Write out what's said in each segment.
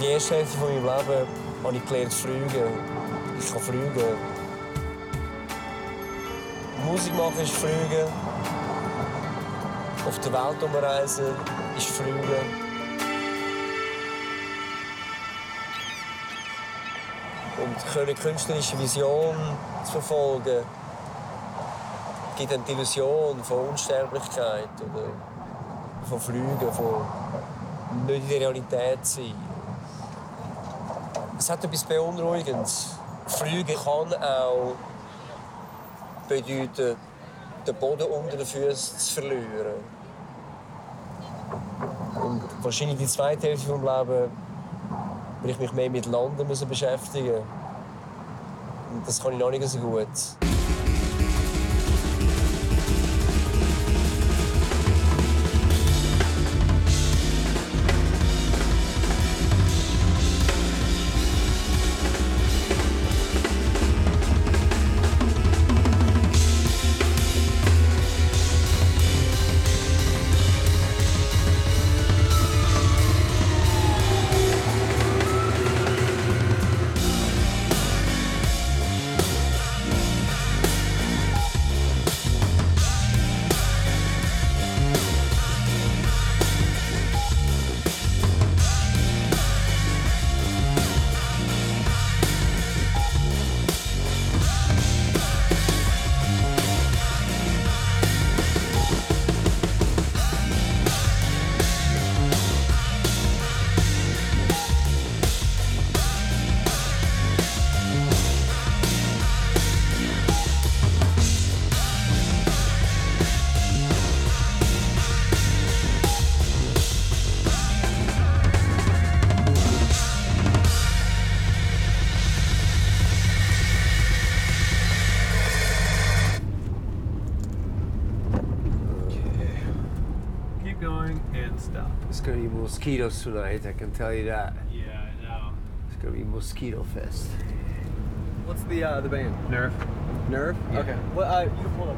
Die erste Hälfte von meinem Leben habe ich gelernt zu fliegen. Ich kann fliegen. Musik machen ist fliegen. Auf der Welt umreisen ist fliegen. Und eine künstlerische Vision zu verfolgen, gibt einem die Illusion von Unsterblichkeit oder von Fliegen, von nicht in der Realität sein. Es hat etwas Beunruhigendes. Fliegen kann auch bedeuten, den Boden unter den Füßen zu verlieren. Und wahrscheinlich die zweite Hälfte des Lebens will ich mich mehr mit Landen beschäftigen. Und das kann ich noch nicht so gut. It's gonna be mosquitoes tonight, I can tell you that. Yeah, I know. It's gonna be mosquito fest. What's the band? Nerve. Nerve? Yeah. Okay. Well, you can pull up.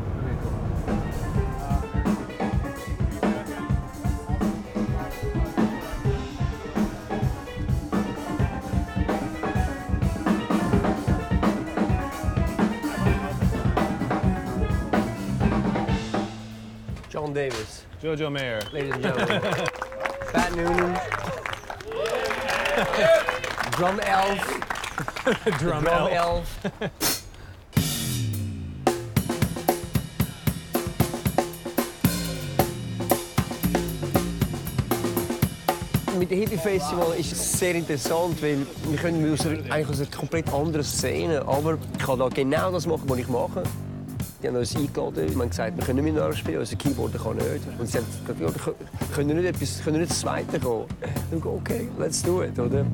Okay, cool. John Davis. Jojo Mayer. Ladies and gentlemen. Pat Noonan, yeah. Drum elf, drum elf. Mit dem Heapy Festival ist es sehr interessant, weil wir können aus einer komplett anderen Szene, aber ich kann da genau das machen, was ich mache. Die haben uns eingeladen, wir haben gesagt, wir können nicht mehr Nerve spielen, unser Keyboarder kann nicht. Und sie haben gesagt, ja, können nicht das Zweite kommen. Und dann, okay, let's do it, oder?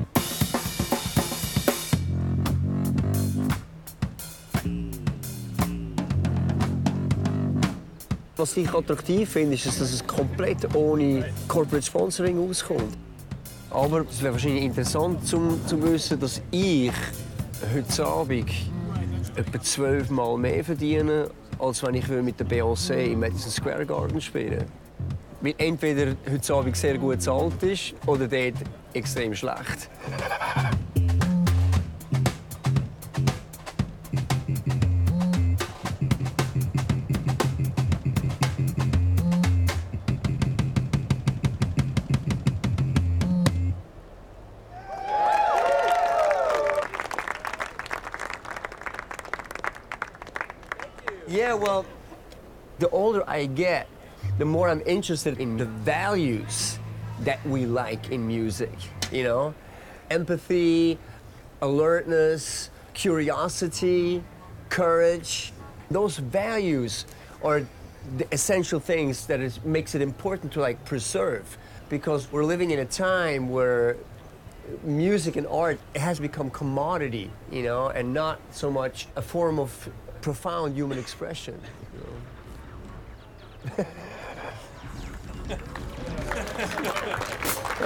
Was ich attraktiv finde, ist, dass es komplett ohne Corporate Sponsoring auskommt. Aber es wäre wahrscheinlich interessant zu wissen, dass ich heute Abend etwa 12-mal mehr verdiene, als wenn ich mit der BOC im Madison Square Garden spielen würde. Weil entweder heute Abend sehr gut bezahlt ist oder dort extrem schlecht. Yeah, well, the older I get, the more I'm interested in the values that we like in music, you know? Empathy, alertness, curiosity, courage. Those values are the essential things that makes it important to like preserve, because we're living in a time where music and art has become commodity, you know, and not so much a form of profound human expression, you know?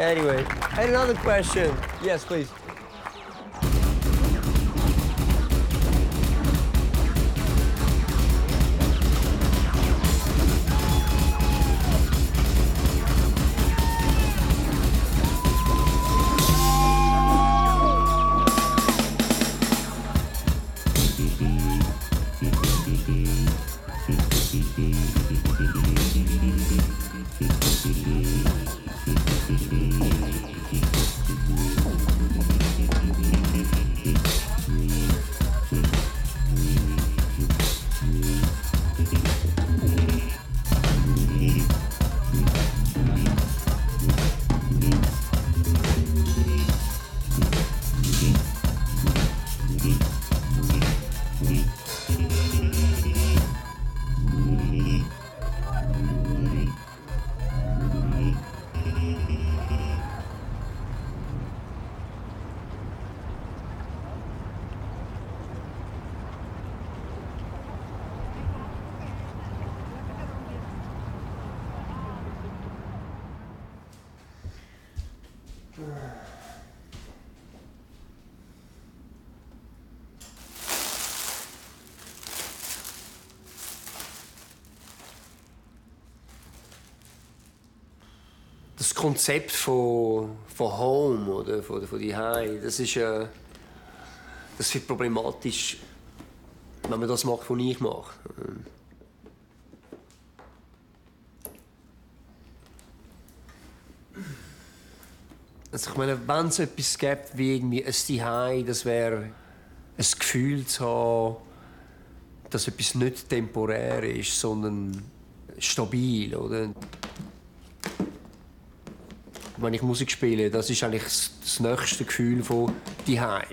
Anyway, I had another question. Yes, please. Das Konzept von Home oder von die Hei, das wird problematisch, wenn man das macht, was ich mache. Also ich meine, wenn es etwas gibt wie irgendwie ein Zuhause, das wäre ein Gefühl zu haben, dass etwas nicht temporär ist, sondern stabil, oder? Wenn ich Musik spiele, das ist eigentlich das nächste Gefühl von Zuhause.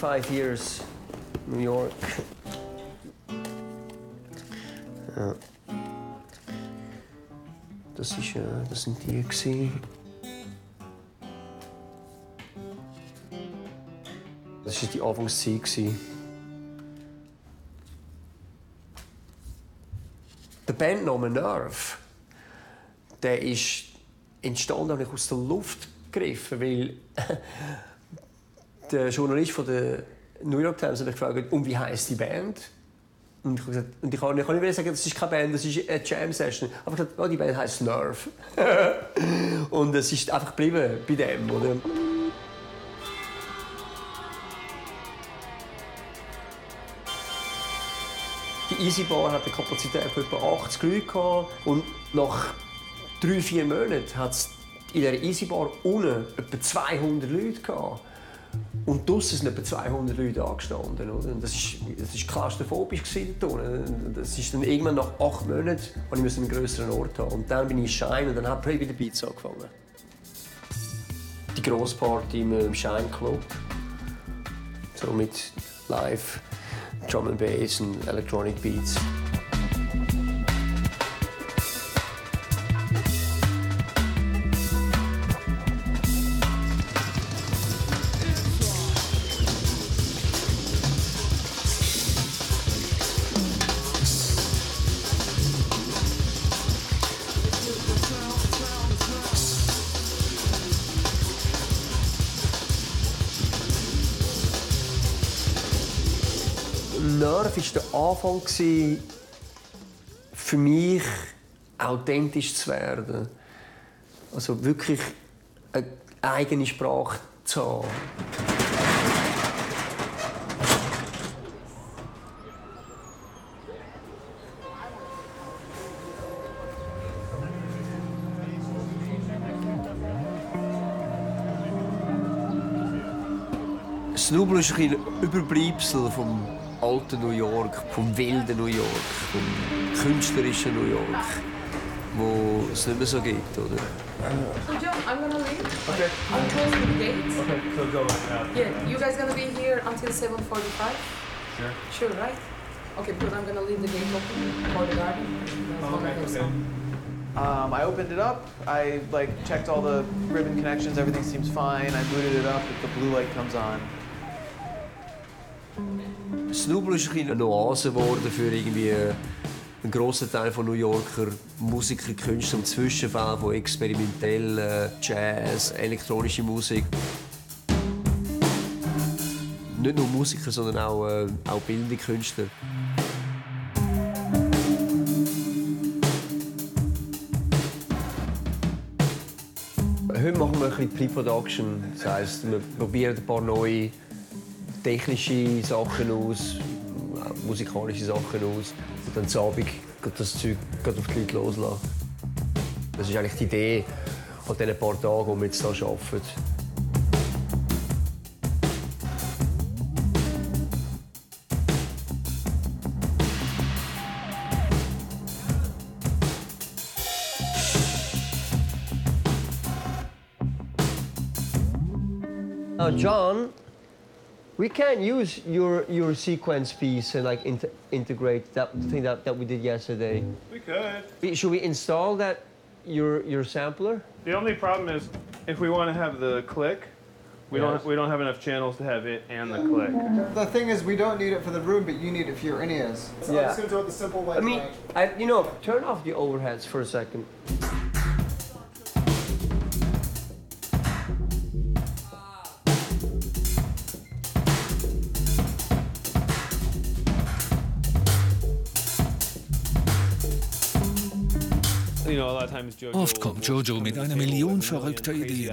Five years, New York. Ja. Das sind die gewesen. Das war die Anfangszeit gewesen. Der Bandname Nerve, der ist entstanden, habe ich aus der Luft gegriffen, weil der Journalist von der New York Times hat mich gefragt, wie heisst die Band? Und ich habe gesagt, und ich kann nicht mehr sagen, das ist keine Band, das ist eine Jam-Session. Aber ich habe gesagt, oh, die Band heisst Nerve. Und es ist einfach geblieben bei dem, oder? Die Easy Bar hatte eine Kapazität von etwa 80 Leute. Und nach 3-4 Monaten hat es in der Easy Bar unten etwa 200 Leute gehabt. Und draussen sind etwa 200 Leute angestanden. Oder? Und das war klaustrophobisch. Das ist dann irgendwann nach 8 Monaten, als ich einen grösseren Ort haben. Und dann bin ich in Schein und dann habe ich wieder Beats angefangen. Die grosse Party im Schein Club. So mit Live, Drum and Bass und Electronic Beats. Nerve war der Anfang, für mich authentisch zu werden. Also wirklich eine eigene Sprache zu haben. Snubble ist ein Überbleibsel vom alten New York, vom wilden New York, vom künstlerischen New York, wo es nicht mehr so gibt, oder? So John, I'm gonna leave. Okay. I'm closing the gate. Okay, so go. Yeah, you guys gonna be here until 7:45? Sure. Sure, right? Okay, because I'm gonna leave the gate open for the garden. Okay. I opened it up. I checked all the ribbon connections. Everything seems fine. I booted it up. The blue light comes on. Snubble ist eine Oase geworden für irgendwie einen grossen Teil von New Yorker Musiker, Künstler und Zwischenfällen von experimentell, Jazz, elektronische Musik. Nicht nur Musiker, sondern auch bildende Künstler. Heute machen wir ein bisschen Pre-Production. Das heisst, wir probieren ein paar neue technische Sachen aus, musikalische Sachen aus. Und dann am Abend geht das Zeug auf die Leute loslassen. Das ist eigentlich die Idee an diesen paar Tagen, die wir jetzt hier arbeiten. John, we can use your sequence piece and integrate that thing that we did yesterday. We could. Should we install that your sampler? The only problem is if we want to have the click, we don't have enough channels to have it and the click. The thing is, we don't need it for the room, but you need it for your in-ears. So I'm just gonna do it the simple way. I mean, turn off the overheads for a second. Oft kommt Jojo mit einer Million verrückter Ideen.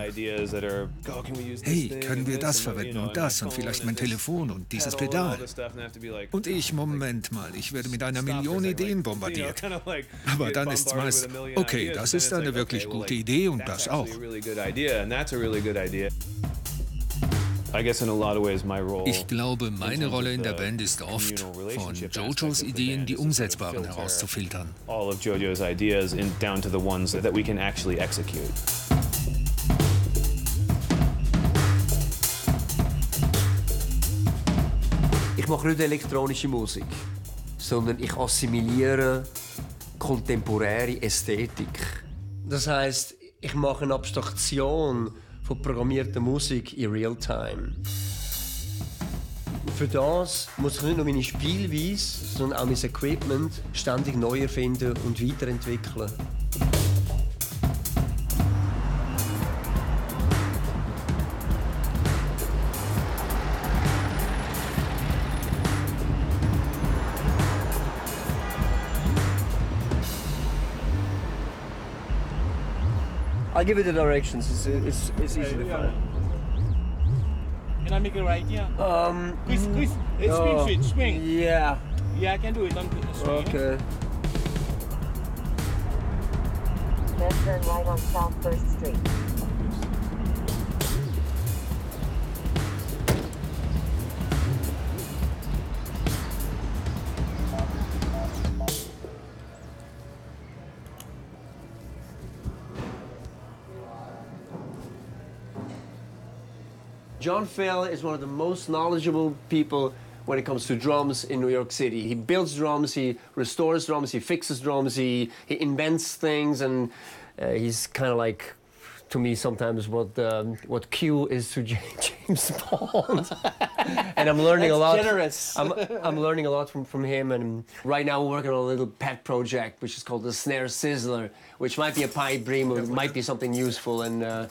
Hey, können wir das verwenden und das und vielleicht mein Telefon und dieses Pedal? Und ich, Moment mal, ich werde mit einer Million Ideen bombardiert. Aber dann ist es meist, okay, das ist eine wirklich gute Idee und das auch. Ich glaube, meine Rolle in der Band ist oft, von Jojos Ideen die umsetzbaren herauszufiltern. Ich mache nicht elektronische Musik, sondern ich assimiliere kontemporäre Ästhetik. Das heisst, ich mache eine Abstraktion von programmierter Musik in Realtime. Für das muss ich nicht nur meine Spielweise, sondern auch mein Equipment ständig neu erfinden und weiterentwickeln. I'll give you the directions. It's easy to find. Can I make it right? Yeah. Swing. Yeah. Yeah, I can do it. I'm swing. Okay. then turn right on South 1st Street. John Fell is one of the most knowledgeable people when it comes to drums in New York City. He builds drums, he restores drums, he fixes drums, he invents things, and he's kind of like, to me sometimes, what Q is to James Bond. And I'm learning a lot. Generous. I'm learning a lot from him, and right now we're working on a little pet project which is called the Snare Sizzler, which might be a pipe dream or it might be something useful, and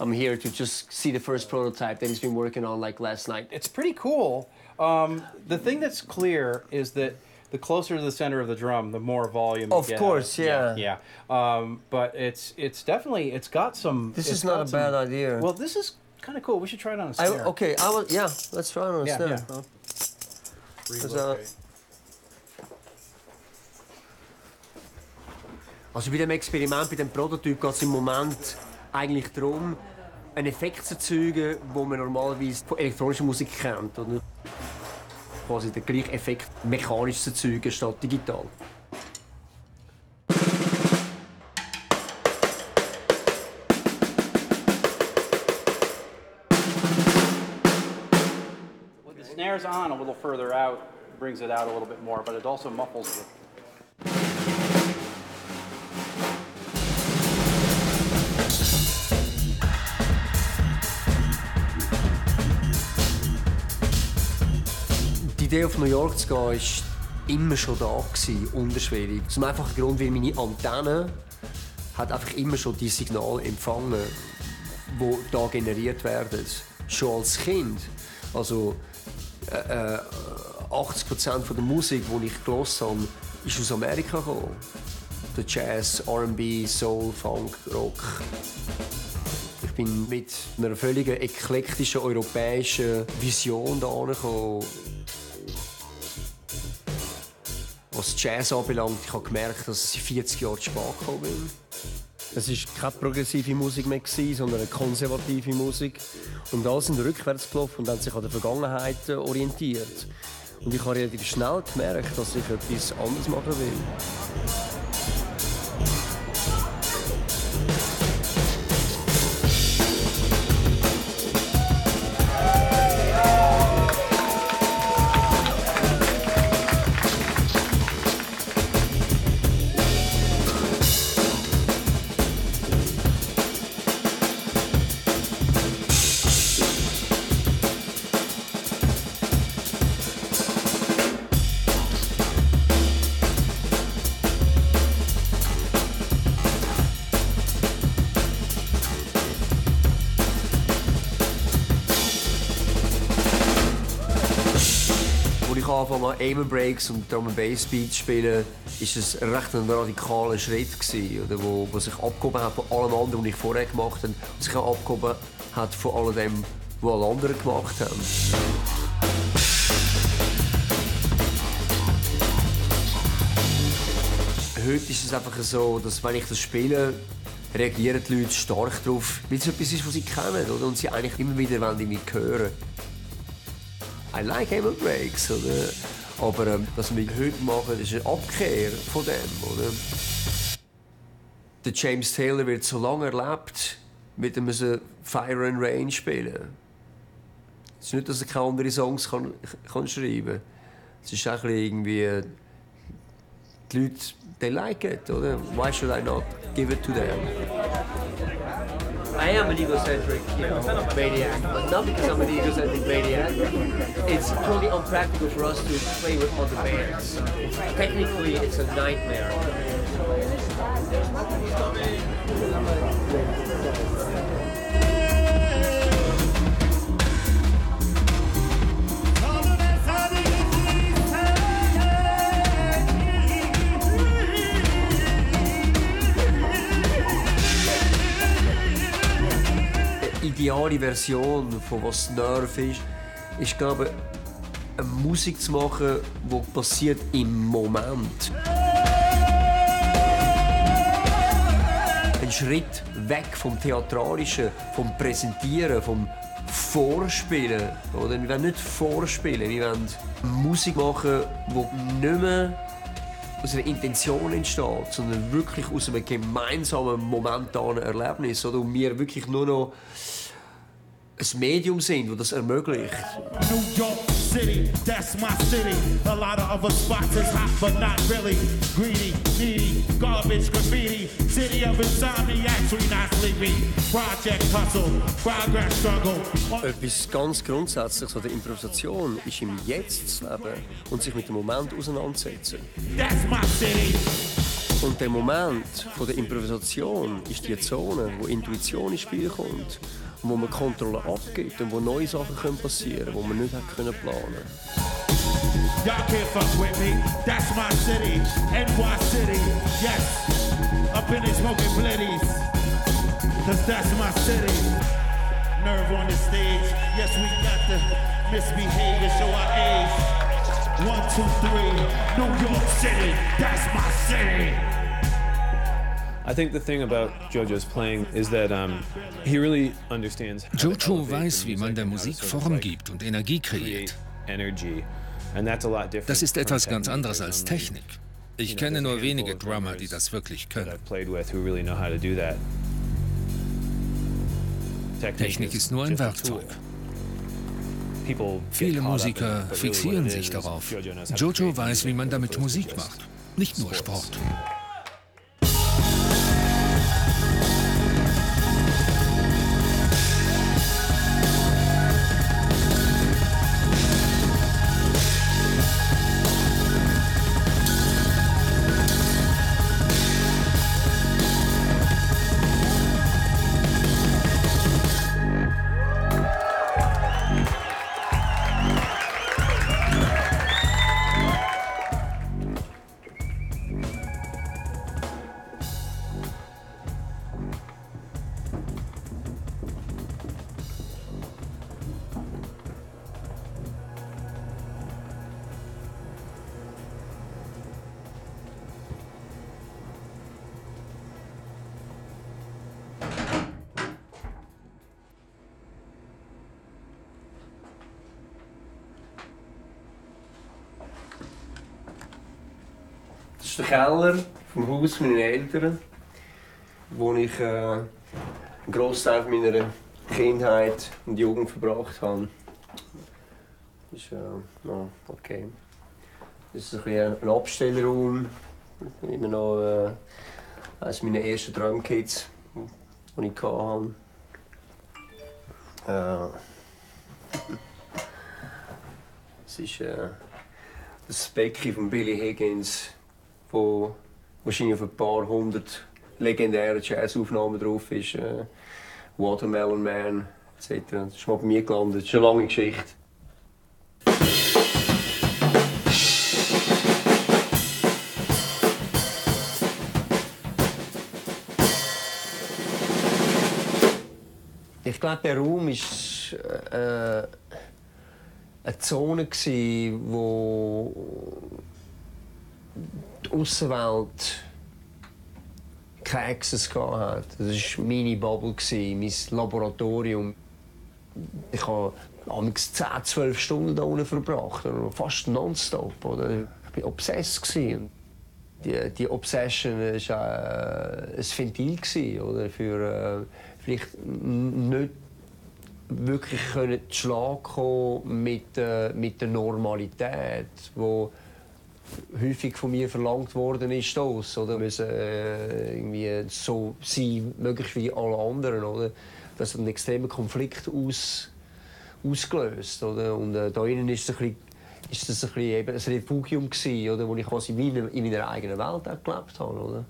I'm here to just see the first prototype that he's been working on like last night. It's pretty cool. The thing that's clear is that the closer to the center of the drum, the more volume. Of course, yeah. Yeah. But it's definitely, it's got some... This is not a bad idea. Well, this is kind of cool. We should try it on a snare. Okay, I will, yeah, let's try it on a snare. Yeah. Relocate. Also bei dem Experiment, bei dem Prototyp geht es im Moment eigentlich darum, einen Effekt zu erzeugen, den man normalerweise von elektronischer Musik kennt. Oder? Quasi den gleichen Effekt mechanisch zu erzeugen statt digital. When the snare's on a little further out, brings it out a little bit more, but it also muffles it. Die Idee, auf New York zu gehen, war immer schon da, unterschwellig. Aus dem einfachen Grund, weil meine Antenne hat einfach immer schon die Signale empfangen, die da generiert werden. Schon als Kind. Also 80% der Musik, die ich gehört habe, ist aus Amerika gekommen. Der Jazz, R&B, Soul, Funk, Rock. Ich bin mit einer völlig eklektischen europäischen Vision da angekommen. Was Jazz anbelangt, ich habe gemerkt, dass ich 40 Jahre zu spät gekommen bin. Es war keine progressive Musik mehr, sondern eine konservative Musik. Und alle sind rückwärts gelaufen und haben sich an der Vergangenheit orientiert. Und ich habe relativ schnell gemerkt, dass ich etwas anderes machen will. Als ich Amen Breaks und Drum and Bass Beats spielen, ist es recht ein radikaler Schritt gewesen, oder wo sich abgehoben hat von allem anderen, was ich vorher gemacht habe, und sich auch abgehoben hat von all dem, was alle anderen gemacht haben. Heute ist es einfach so, dass wenn ich das spiele, reagieren die Leute stark darauf, weil es etwas ist, was sie kennen, oder? Und sie eigentlich immer wieder mich hören. I like Amen Breaks, oder? Aber was wir heute machen, ist eine Abkehr von dem, oder? Der James Taylor wird so lange erlebt, mit dem Fire and Rain spielen. Es ist nicht, dass er keine anderen Songs kann schreiben. Es ist auch irgendwie, die Leute, they like it, oder? Why should I not give it to them? I am an egocentric, you know, maniac, but not because I'm an egocentric maniac. It's totally unpractical for us to play with other bands. Technically, it's a nightmare. Die ideale Version von was Nerve ist, ist, glaube ich, eine Musik zu machen, die passiert im Moment. ein Schritt weg vom Theatralischen, vom Präsentieren, vom Vorspielen. Oder? Wir wollen nicht vorspielen, wir wollen Musik machen, die nicht mehr aus einer Intention entsteht, sondern wirklich aus einem gemeinsamen, momentanen Erlebnis. Oder? Und wir wirklich nur noch ein Medium sind, das das ermöglicht. New York City, that's my city. A lot of other spots is hot, but not really. Greedy, needy, garbage, graffiti. City of insomnia, actually not sleepy. Project hustle, progress struggle. Etwas ganz Grundsätzliches an der Improvisation ist im Jetzt zu leben und sich mit dem Moment auseinandersetzen. That's my city. Und der Moment von der Improvisation ist die Zone, wo Intuition ins Spiel kommt, wo man Kontrolle abgibt und wo neue Sachen passieren können, die man nicht planen konnte. One, two, three, New York City, that's my city. I think the thing about Jojo's playing is that he really understands. Jojo weiß, wie man der Musik Form gibt und Energie kreiert. Das ist etwas ganz anderes als Technik. Ich kenne nur wenige Drummer, die das wirklich können. Technik ist nur ein Werkzeug. Viele Musiker fixieren sich darauf. Jojo weiß, wie man damit Musik macht, nicht nur Sport. Das ist der Keller vom Haus meiner Eltern, wo ich einen Großteil meiner Kindheit und Jugend verbracht habe. Das ist okay. Das ist ein Abstellraum. Ich bin immer noch eines meiner ersten Drumkits, die ich hatte. Das ist das Becken von Billy Higgins, wo wahrscheinlich auf ein paar hundert legendäre Jazzaufnahmen drauf ist. Watermelon Man etc. Das ist mal bei mir gelandet. Das ist eine lange Geschichte. Ich glaube, der Raum ist eine Zone gsi, wo die Aussenwelt keinen Access hatte. Das war meine Bubble, mein Laboratorium. Ich habe 10-12 Stunden da unten verbracht, fast nonstop. Oder? Ich war obsessed. Die Obsession war ein Ventil oder? Für vielleicht nicht wirklich zu Schlag kommen mit der Normalität, wo häufig von mir verlangt worden ist, das, oder? Müssen irgendwie so sein, möglichst wie alle anderen, oder? Das hat einen extremen Konflikt ausgelöst, oder? Und da innen ist das ein bisschen eben ein Refugium gsi, oder? Wo ich quasi in meiner eigenen Welt auch gelebt habe, oder?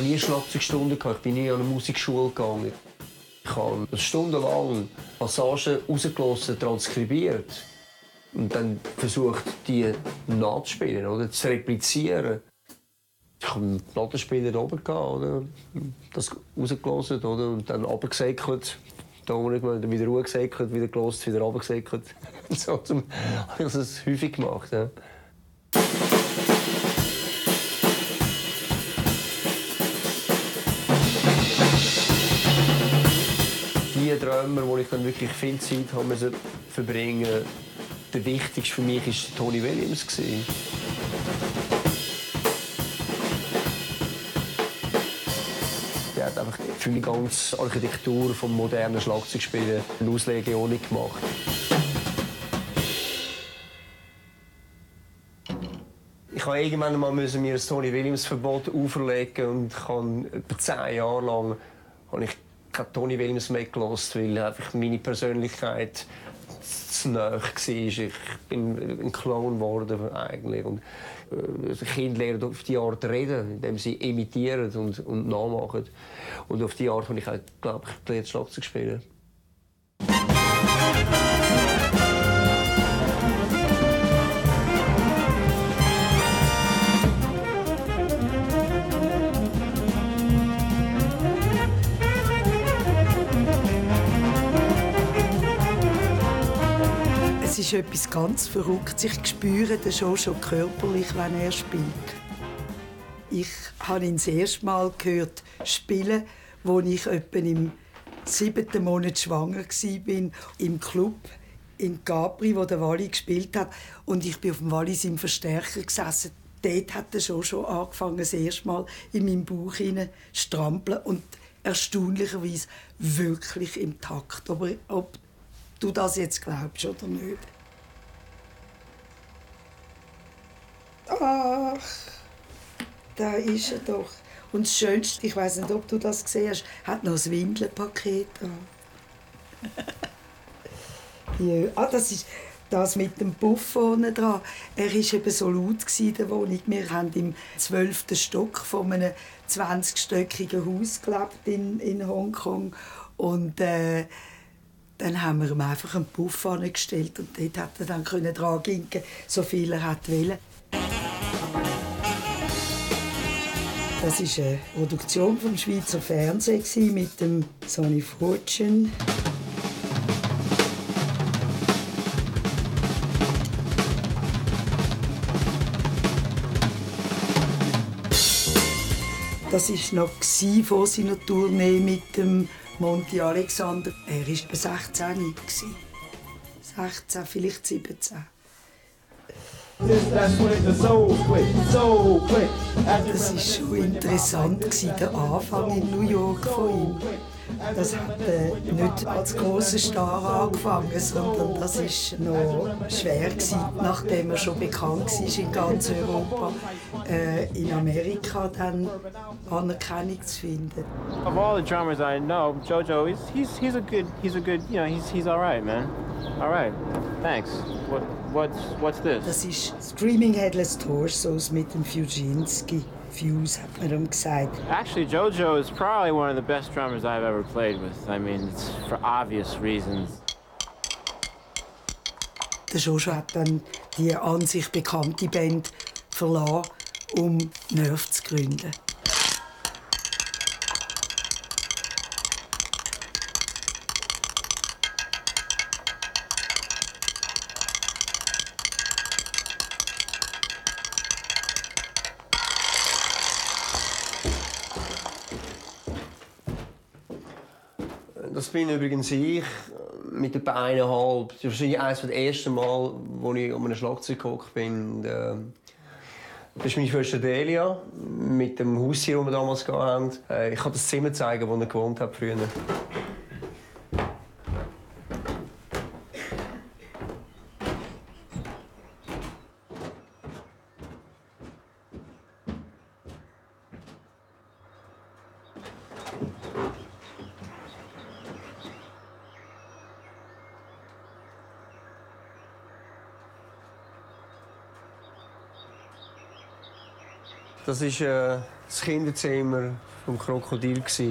Ich hatte nie Schlagzeugstunden, ich bin nie an eine Musikschule gegangen. Ich habe stundenlang Passagen rausgelassen, transkribiert und dann versucht, die nachzuspielen oder zu replizieren. Ich hatte einen Plattenspieler oben, oder? Das rausgelassen, oder? Und dann runtergesäckelt. Da habe ich wieder hochgesäckelt, wieder gelassen, wieder runtergesäckelt. So habe ich das häufig gemacht. Ja. Die Träume, wo ich dann wirklich viel Zeit habe verbringen musste, der wichtigste für mich war Tony Williams. Der hat einfach für die ganze Architektur des modernen Schlagzeugspielens eine Auslegeordnung gemacht. Ich musste irgendwann mal mir ein Tony Williams-Verbot auferlegen und kann etwa 10 Jahre lang habe ich Tony Williams mehr gehört, weil einfach meine Persönlichkeit zu nahe war. Ich bin ein Clown geworden eigentlich. Und Kinder lernen auf die Art reden, indem sie imitieren und nachmachen. Und auf die Art habe ich auch, glaube ich, gelernt, Schlagzeug zu spielen. Es ist etwas ganz Verrücktes. Ich spüre den Jojo körperlich, wenn er spielt. Ich habe ihn das erste Mal gehört spielen, als ich etwa im 7. Monat schwanger war, im Club in Gabri, wo der Wally gespielt hat. Und ich bin auf dem Wally im Verstärker gesessen. Dort hat der Jojo angefangen, das erste Mal in meinem Bauch zu strampeln. Und erstaunlicherweise wirklich im Takt. Aber ob du das jetzt glaubst oder nicht? Ach, da ist er doch. Und das Schönste, ich weiss nicht, ob du das gesehen hast, hat noch ein Windelpaket an. Ja. Ah, das ist das mit dem Puff vorne dran. Er war eben so laut in der Wohnung. Wir haben im 12. Stock von einem 20-stöckigen Haus gelebt in Hongkong. Und dann haben wir ihm einfach einen Puff angestellt und dort hat er dann dran ginken, so viel er wollte. Das war eine Produktion vom Schweizer Fernsehen mit dem Sonny Fortune. Das war noch vor seiner Tournee mit dem Monty Alexander. Er war 16. 16, vielleicht 17. Das war schon interessant, der Anfang in New York von ihm. Das hat nicht als grosser Star angefangen, sondern das war noch schwer, nachdem er schon bekannt war in ganz Europa, in Amerika dann Anerkennung zu finden. Of all the drummers I know, Jojo, he's a good, you know, he's all right, man. All right. Thanks. What's this? Das ist Screaming Headless Torsos mit dem Fujinski. Fuse, hat man ihm gesagt. Actually, Jojo is probably one of the best drummers I've ever played with. I mean, it's for obvious reasons. Der Jojo hat dann die an sich bekannte Band verlassen, um Nerve zu gründen. Das bin übrigens ich mit etwa 1,5. Das war wahrscheinlich eines der ersten Mal, als ich um einen Schlagzeug gehockt bin. Das ist meine Schwester Delia mit dem Haus hier, das wir damals hatten. Ich kann das Zimmer zeigen, wo er gewohnt hat früher. Das war das Kinderzimmer des Krokodils.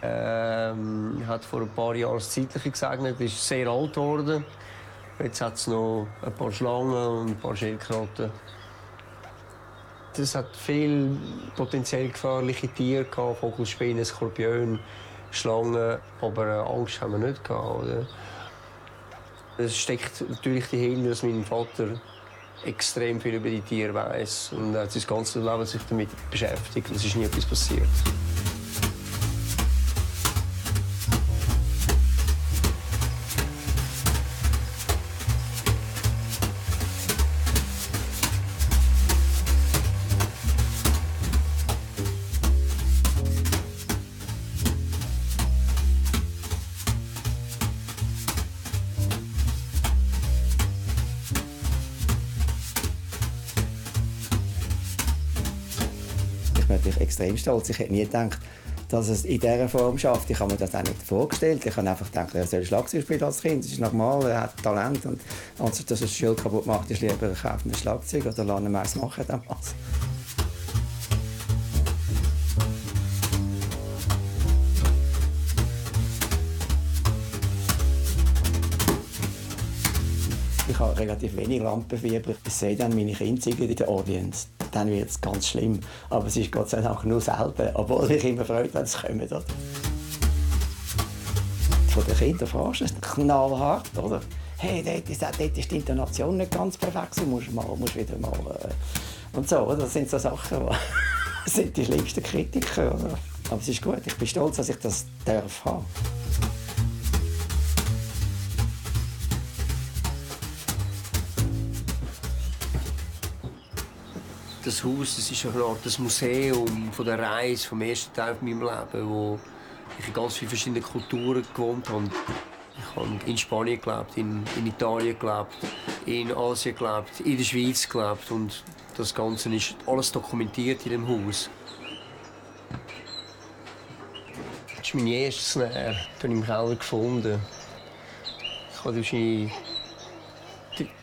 Hat vor ein paar Jahren das Zeitliche gesegnet. Es ist sehr alt geworden. Jetzt hat es noch ein paar Schlangen und ein paar Schildkröten. Es hat viele potenziell gefährliche Tiere gehabt, Vogelspinnen, Skorpione, Schlangen, aber Angst haben wir nicht gehabt, oder? Es steckt natürlich dahinter, dass mein Vater extrem viel über die Tiere weiß und er hat sich das ganze Leben sich damit beschäftigt und es ist nie etwas passiert. Extrem stolz. Ich hätte nie gedacht, dass es in dieser Form schafft. Ich habe mir das auch nicht vorgestellt. Ich habe einfach gedacht, er soll Schlagzeug spielen als Kind. Das ist normal, er hat Talent. Und anstatt dass er das Schild kaputt macht, ist lieber, er kauft ein Schlagzeug oder lassen wir es machen. Damals. Ich habe relativ wenig Lampenfieber. Ich sehe dann meine Kinder singen in der Audience. Dann wird es ganz schlimm. Aber es ist Gott sei Dank nur selten, obwohl ich immer freut, wenn es kommt. Oder? Von den Kindern fragst du es knallhart, oder? «Hey, dort ist die Intonation nicht ganz perfekt, du musst wieder mal...» Und so, oder? Das sind so Sachen, das sind die schlimmsten Kritiker, oder? Aber es ist gut, ich bin stolz, dass ich das darf haben. Das Haus, das ist eine Art das Museum von der Reise vom ersten Teil meines Lebens, wo ich in ganz vielen verschiedenen Kulturen gewohnt habe. Ich habe in Spanien gelebt, in Italien gelebt, in Asien gelebt, in der Schweiz gelebt und das Ganze ist alles dokumentiert in dem Haus. Das ist mein erstes Snare, das habe ich im Keller gefunden. Ich hatte wahrscheinlich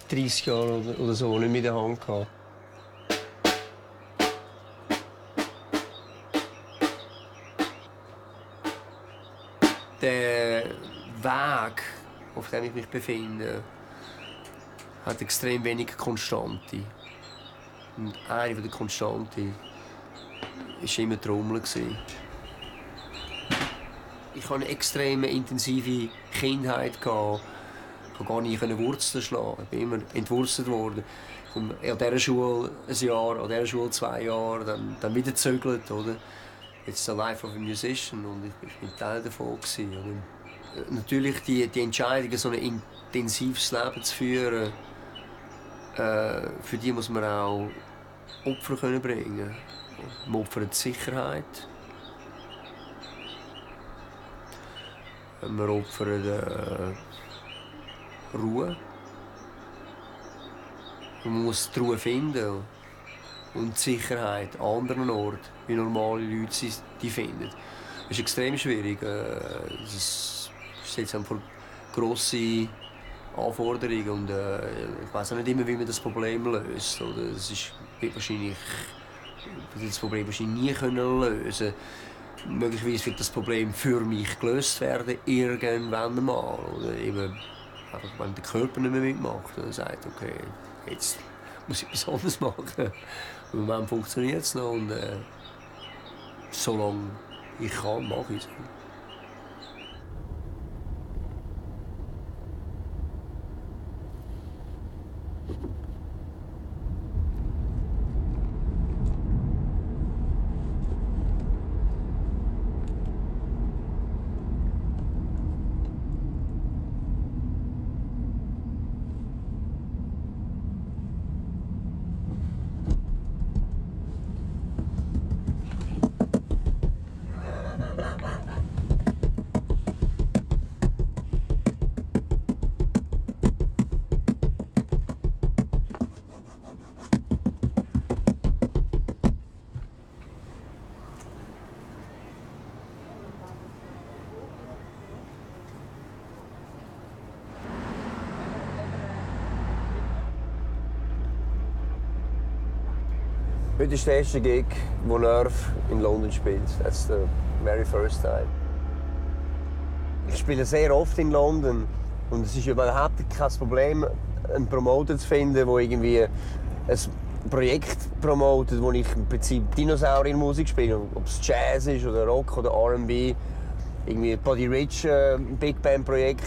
30 Jahre oder so nicht mehr in der Hand gehabt. Der Weg, auf dem ich mich befinde, hat extrem wenig Konstante. Und eine der Konstanten war immer Trommel. Ich hatte eine extrem intensive Kindheit. Ich konnte gar nicht Wurzeln schlagen. Ich bin immer entwurzelt worden. Ich komme an dieser Schule ein Jahr, an dieser Schule 2 Jahre, dann wieder gezögert, oder? Jetzt der Life of a Musician und ich bin Teil davon gewesen. Natürlich die Entscheidung, so ein intensives Leben zu führen, für die muss man auch Opfer können bringen. Man opfert die Sicherheit, man opfert Ruhe. Man muss die Ruhe finden. Und die Sicherheit an anderen Orten, wie normale Leute sie finden. Das ist extrem schwierig. Das setzt vor grosse Anforderungen. Und ich weiss auch nicht immer, wie man das Problem löst. Das Problem wahrscheinlich nie lösen können. Möglicherweise wird das Problem für mich gelöst werden, irgendwann mal. Oder eben, wenn der Körper nicht mehr mitmacht, dann sagt okay, jetzt muss ich etwas anderes machen. Im Moment funktioniert es noch und solange ich kann, mache ich es. Heute ist der erste Gig, wo Nerve in London spielt. Das ist der very first time. Ich spiele sehr oft in London und es ist überhaupt kein Problem, einen Promoter zu finden, der irgendwie ein Projekte promotet, wo ich im Prinzip Dinosaurier-Musik spiele, ob es Jazz ist oder Rock oder R&B. Irgendwie Buddy Rich, Big Band Projekt,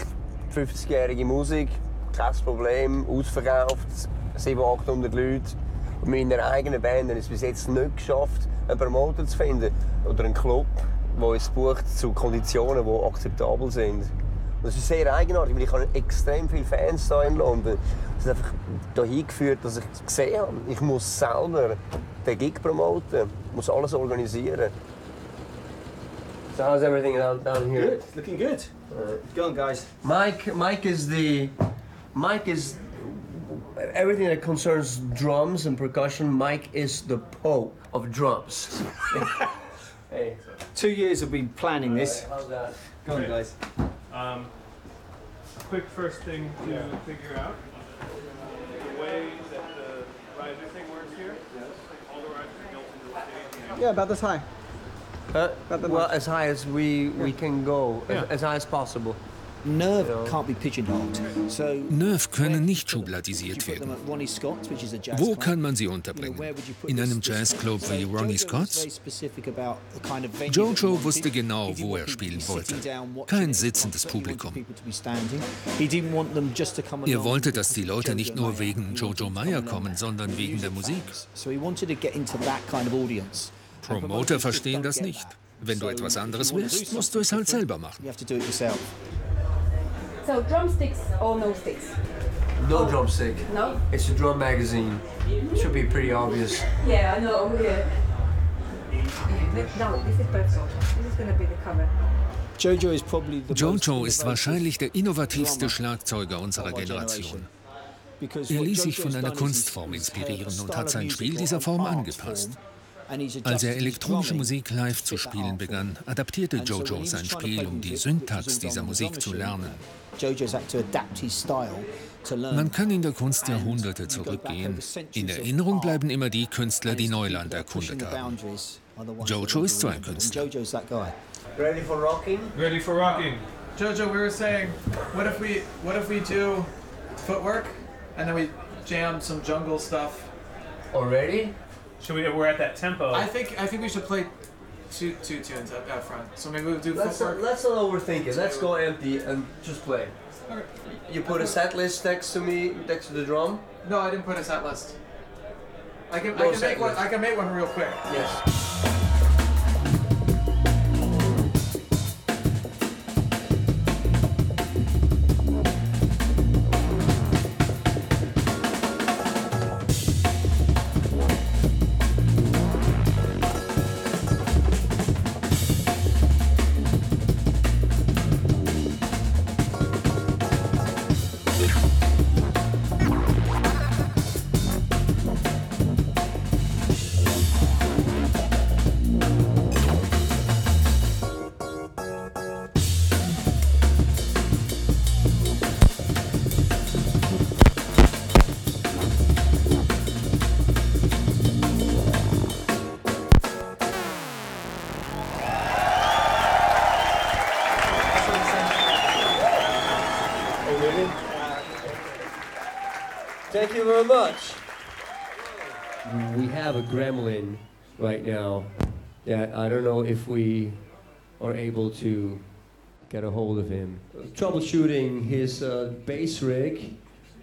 50-jährige Musik, kein Problem, ausverkauft, 700, 800 Leute. Und mit meiner eigenen Band haben es bis jetzt nicht geschafft, einen Promoter zu finden oder einen Club, der uns bucht zu Konditionen, die akzeptabel sind. Und das ist sehr eigenartig, weil ich habe extrem viele Fans hier in London. Das hat einfach dahin geführt, dass ich gesehen habe, ich muss selber den Gig promoten, muss alles organisieren. So how's everything down here? Good, looking good. Go on, guys. Mike is everything that concerns drums and percussion. Mike is the Pope of drums. Hey, 2 years we've been planning this. How's that? Go on, guys. Quick first thing to figure out the way that the riser thing works here. Yes. All the risers are built into the stage. Yeah, about this high. Well, as high as we can go, as high as possible. Nerve can't be pigeonholed. So Nerve können nicht schubladisiert werden. Wo kann man sie unterbringen? In einem Jazzclub wie Ronnie Scott's? Jojo wusste genau, wo er spielen wollte. Kein sitzendes Publikum. Er wollte, dass die Leute nicht nur wegen Jojo Mayer kommen, sondern wegen der Musik. Promoter verstehen das nicht. Wenn du etwas anderes willst, musst du es halt selber machen. So, drumsticks or no sticks? No drumstick. No? It's a drum magazine. It should be pretty obvious. Yeah, I know. Yeah. No, this is perfect. This is going to be the cover. Jojo ist wahrscheinlich der innovativste Schlagzeuger unserer Generation. Er ließ sich von einer Kunstform inspirieren und hat sein Spiel dieser Form angepasst. Als er elektronische Musik live zu spielen begann, adaptierte Jojo sein Spiel, um die Syntax dieser Musik zu lernen. Man kann in der Kunst Jahrhunderte zurückgehen. In Erinnerung bleiben immer die Künstler, die Neuland erkundet haben. Jojo ist so ein Künstler. Ready for rocking? Ready for rocking. Jojo, we were saying, what if we do footwork and then we jam some jungle stuff? Already? We're at that tempo. I think we should play two tunes up front. So maybe we'll do footwork. Let's not overthink it. Let's go empty and just play. Okay. You put a set list next to the drum? No, I didn't put a set list. I can make one real quick. Yes. Thank you very much. We have a gremlin right now that I don't know if we are able to get a hold of him. Troubleshooting his bass rig,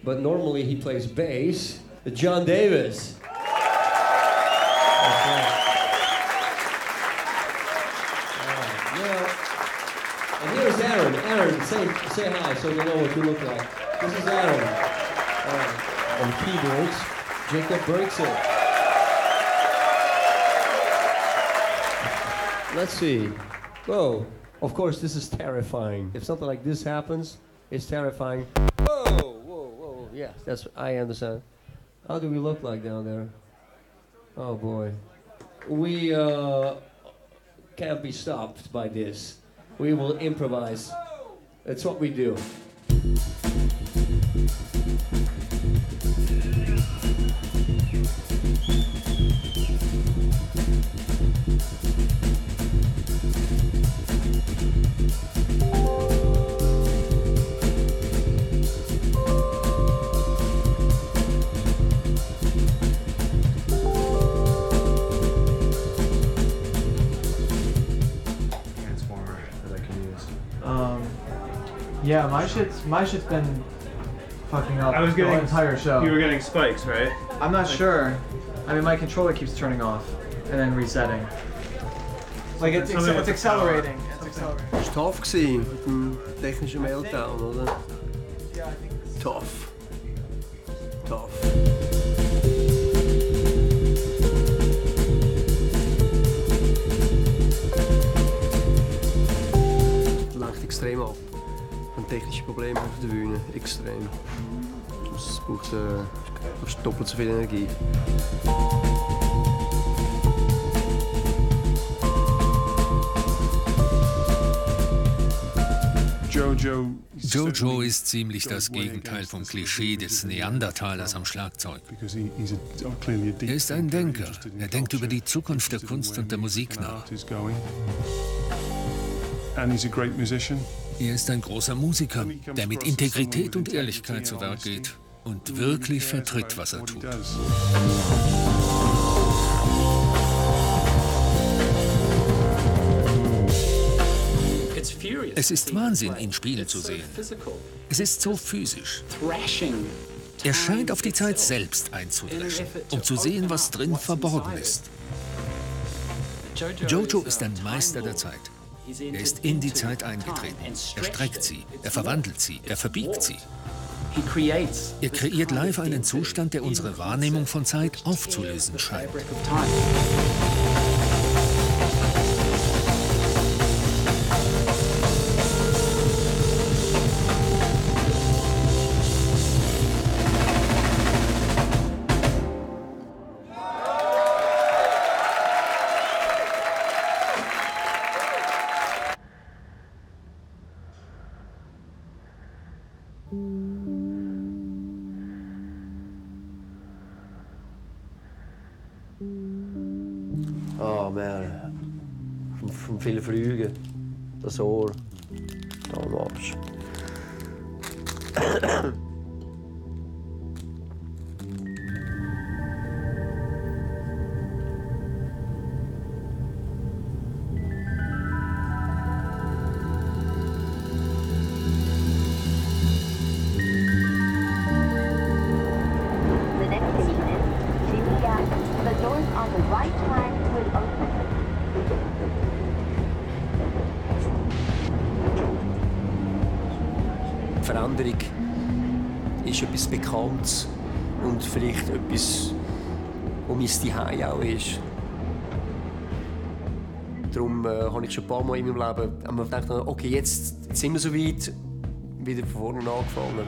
but normally he plays bass. John Davis. And here's Aaron. Aaron, say hi so we know what you look like. This is Aaron. On keyboards, Jacob Berkson. Let's see. Whoa. Of course, this is terrifying. If something like this happens, it's terrifying. Whoa. Yes, that's I understand. How do we look like down there? Oh, boy. We can't be stopped by this. We will improvise. That's what we do. Yeah, my shit's been fucking up the entire show. You were getting spikes, right? I'm not sure. I mean, my controller keeps turning off and then resetting. Like it's accelerating. It's accelerating. It's tough gewesen mit dem technischen Meltdown, oder? Yeah, I think it's tough. Tough. Extrem ab. Und technische Probleme auf der Bühne, extrem. Es braucht doppelt so viel Energie. Jojo ist ziemlich das Gegenteil vom Klischee des Neandertalers am Schlagzeug. Er ist ein Denker. Er denkt über die Zukunft der Kunst und der Musik nach. Er ist ein großer Musiker, der mit Integrität und Ehrlichkeit zu Werk geht und wirklich vertritt, was er tut. Es ist Wahnsinn, ihn spielen zu sehen. Es ist so physisch. Er scheint auf die Zeit selbst einzudreschen, um zu sehen, was drin verborgen ist. Jojo ist ein Meister der Zeit. Er ist in die Zeit eingetreten. Er streckt sie, er verwandelt sie, er verbiegt sie. Er kreiert live einen Zustand, der unsere Wahrnehmung von Zeit aufzulösen scheint. Von vielen Flügen, das Ohr, da am Arsch. Veränderung ist etwas Bekanntes und vielleicht etwas, wo mein Zuhause auch ist. Darum habe ich schon ein paar Mal in meinem Leben einmal gedacht, okay, jetzt sind wir so weit, wieder von vorne angefangen.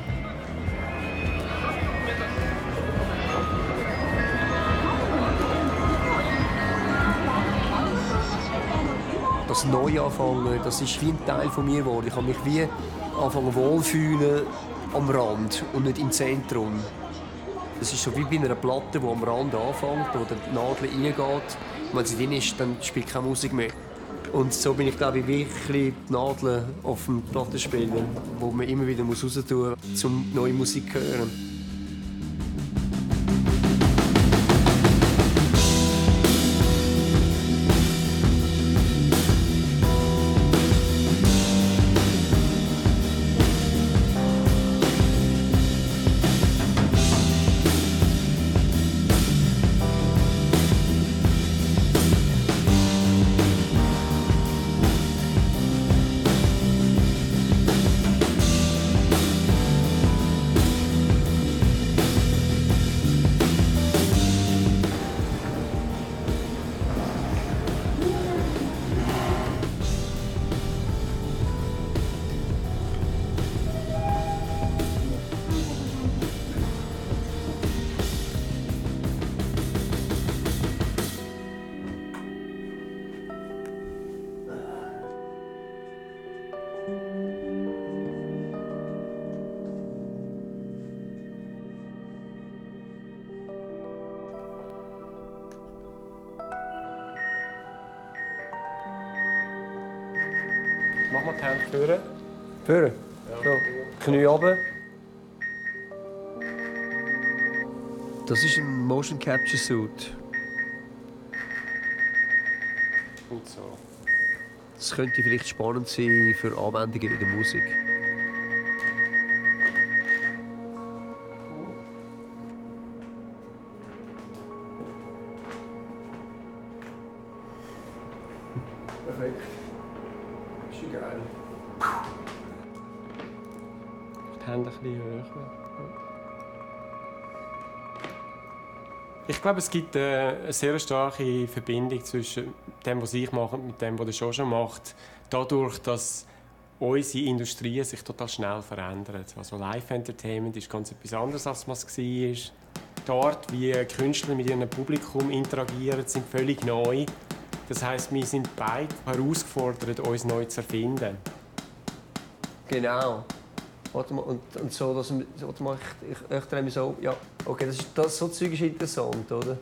Das Neuanfangen, das ist wie ein Teil von mir geworden. Ich habe mich wie anfangen wohlfühlen am Rand und nicht im Zentrum. Das ist so wie bei einer Platte, die am Rand anfängt, wo die Nadel reingeht. Und wenn sie drin ist, dann spielt keine Musik mehr. Und so bin ich, glaube ich, wirklich die Nadeln auf dem Plattenspieler, wo man immer wieder raus tun muss, um neue Musik zu hören. Mach mal die Hände führen. Führen? Ja. So. Knie runter. Das ist ein Motion Capture Suit. Gut so. Das könnte vielleicht spannend sein für Anwendungen in der Musik. Perfekt. Ist ja geil. Die Hände ein bisschen höher. Ich glaube, es gibt eine sehr starke Verbindung zwischen dem, was ich mache, und dem, was der Jojo macht. Dadurch, dass unsere Industrie sich total schnell verändert. Also Live-Entertainment ist ganz etwas anderes, als man es war. Die Art, wie Künstler mit ihrem Publikum interagieren, sind völlig neu. Das heisst, wir sind beide herausgefordert, uns neu zu erfinden. Genau. Und so, dass ich drehe mich so, ja, okay, das so Zeug ist interessant, oder?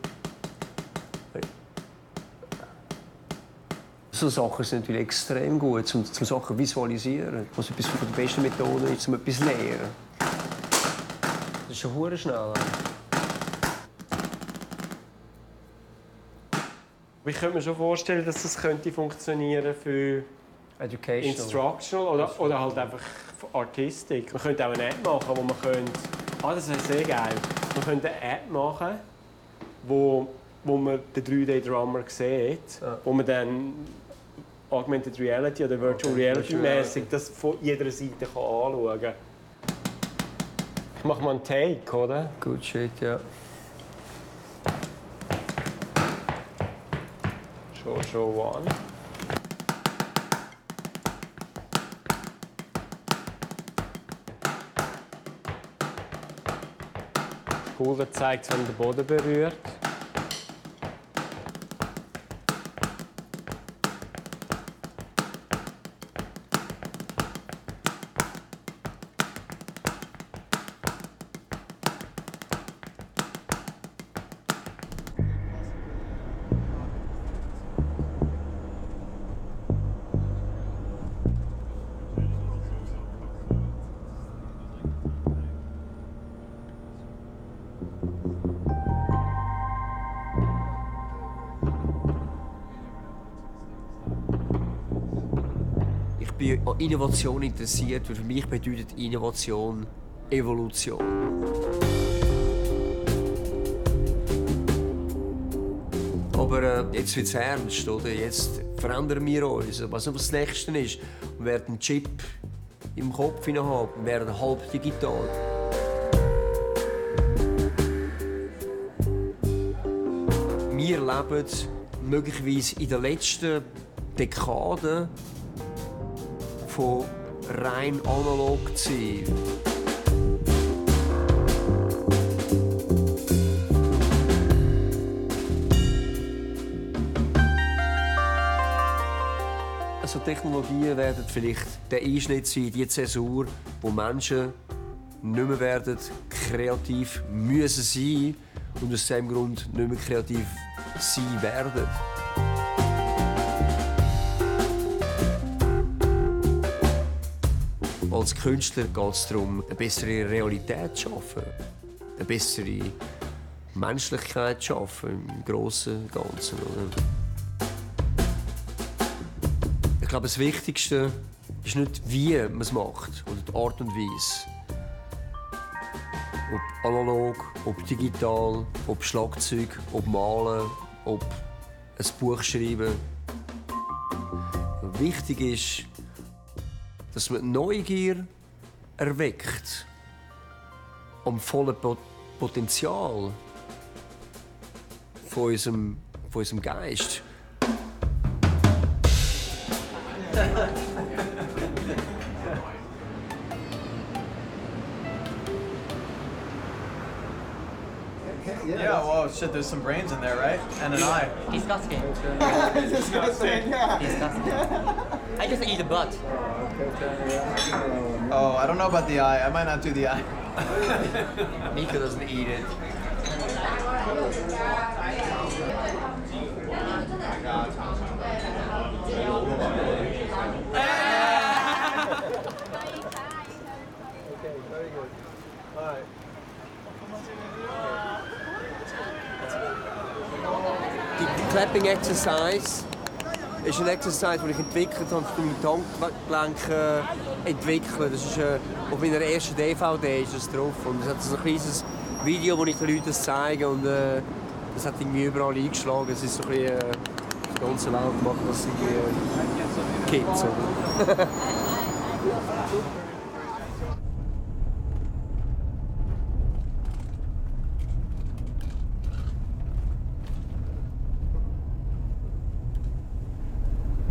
So Sachen sind natürlich extrem gut, zum Sachen visualisieren, was etwas von der besten Methode ist, um etwas zu lernen. Das ist schon verdammt schnell. Ich könnte mir schon vorstellen, dass das könnte funktionieren für Instructional oder halt einfach Artistik. Man könnte auch eine App machen, wo man könnte... Ah, das wäre sehr geil. Man könnte eine App machen, wo man den 3D-Drummer sieht, wo man dann Augmented Reality oder Virtual Reality-mässig das von jeder Seite kann anschauen kann. Ich mache mal einen Take, oder? Good shit, ja. Show one. Pulver zeigt, wenn der Boden berührt. Ich bin an Innovation interessiert, weil für mich bedeutet Innovation Evolution. Aber jetzt wird es ernst, oder? Jetzt verändern wir uns. Was das Nächste ist, wir werden einen Chip im Kopf haben, wir werden halb digital. Wir leben möglicherweise in der letzten Dekade von rein analog zu sein. Also Technologien werden vielleicht der Einschnitt sein, die Zäsur, wo Menschen nicht mehr werden kreativ müssen sein und aus diesem Grund nicht mehr kreativ sein werden. Als Künstler geht es darum, eine bessere Realität zu schaffen, eine bessere Menschlichkeit zu schaffen, im Großen und Ganzen. Ich glaube, das Wichtigste ist nicht, wie man es macht, oder die Art und Weise. Ob analog, ob digital, ob Schlagzeug, ob Malen, ob ein Buch schreiben. Wichtig ist, dass man Neugier erweckt am vollen Potenzial von unserem Geist. Yeah, well, shit, there's some brains in there, right? And an eye. Disgusting. Disgusting. Disgusting. I just eat a butt. Oh, I don't know about the eye. I might not do the eye. Mika doesn't eat it. Okay, very good. All right. Die Clapping Exercise ist ein Exercise, den ich entwickelt habe, um Handgelenke entwickeln. Das ist auf meiner ersten DVD ist das drauf. Und es hat so ein kleines Video, wo ich den Leuten das zeige. Und das hat irgendwie überall eingeschlagen. Es ist so ein bisschen ganz laut machen sie Kids. Oder?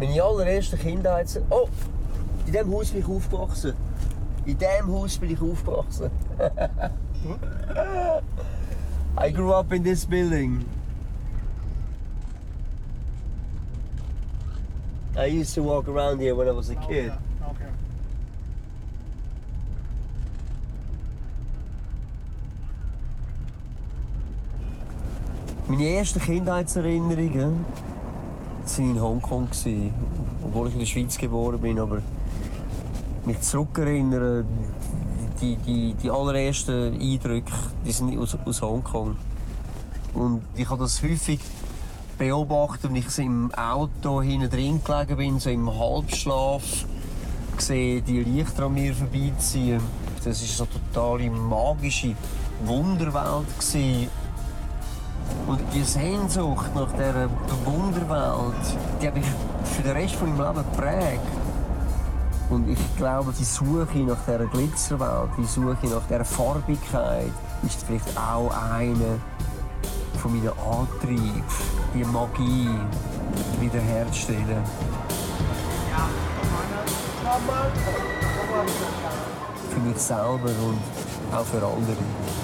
Meine allererste Kindheit. Oh! In diesem Haus bin ich aufgewachsen. In diesem Haus bin ich aufgewachsen. I grew up in this building. I used to walk around here when I was a kid. Okay. Okay. Meine ersten Kindheitserinnerungen waren in Hongkong. Obwohl ich in der Schweiz geboren bin, aber mich zurückerinnern, die allerersten Eindrücke, die sind aus Hongkong. Und ich habe das häufig beobachtet, wenn ich im Auto hinten drin gelegen bin, so im Halbschlaf, gesehen die Lichter an mir vorbeiziehen. Das war so eine totale magische Wunderwelt. Und die Sehnsucht nach dieser Wunderwelt, die hat mich für den Rest meines Lebens geprägt. Und ich glaube, die Suche nach dieser Glitzerwelt, die Suche nach dieser Farbigkeit, ist vielleicht auch eine meiner Antriebe, die Magie wiederherzustellen. Für mich selber und auch für andere.